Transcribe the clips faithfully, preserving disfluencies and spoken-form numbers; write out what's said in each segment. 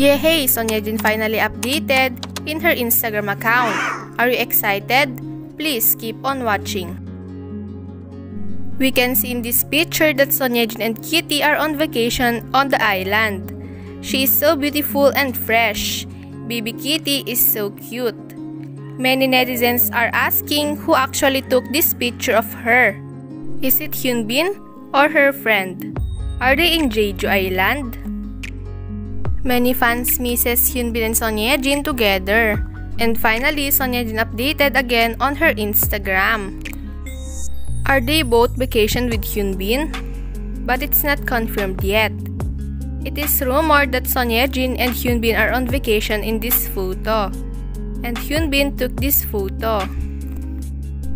Yehey! Son Ye Jin finally updated in her Instagram account. Are you excited? Please keep on watching. We can see in this picture that Son Ye Jin and Kitty are on vacation on the island. She is so beautiful and fresh. Baby Kitty is so cute. Many netizens are asking who actually took this picture of her. Is it Hyun Bin or her friend? Are they in Jeju Island? Many fans misses Hyun Bin and Son Ye Jin together. And finally, Son Ye Jin updated again on her Instagram. Are they both vacation with Hyun Bin? But it's not confirmed yet. It is rumored that Son Ye Jin and Hyun Bin are on vacation in this photo. And Hyun Bin took this photo.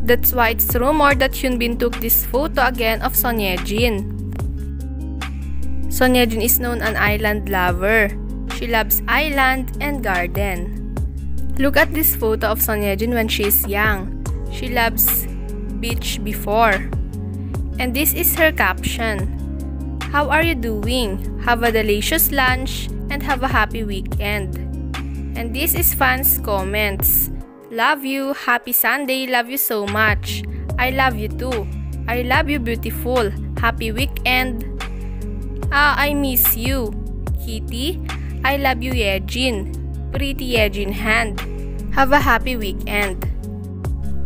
That's why it's rumored that Hyun Bin took this photo again of Son Ye Jin. Son Ye Jin is known an island lover. She loves island and garden. Look at this photo of Son Ye Jin when she is young. She loves beach before. And this is her caption. How are you doing? Have a delicious lunch and have a happy weekend. And this is fans' comments. Love you. Happy Sunday. Love you so much. I love you too. I love you beautiful. Happy weekend. Ah, I miss you. Kitty, I love you Ye Jin. Pretty Ye Jin hand. Have a happy weekend.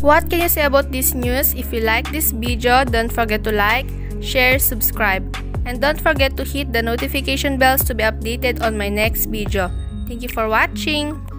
What can you say about this news? If you like this video, don't forget to like, share, subscribe. And don't forget to hit the notification bells to be updated on my next video. Thank you for watching!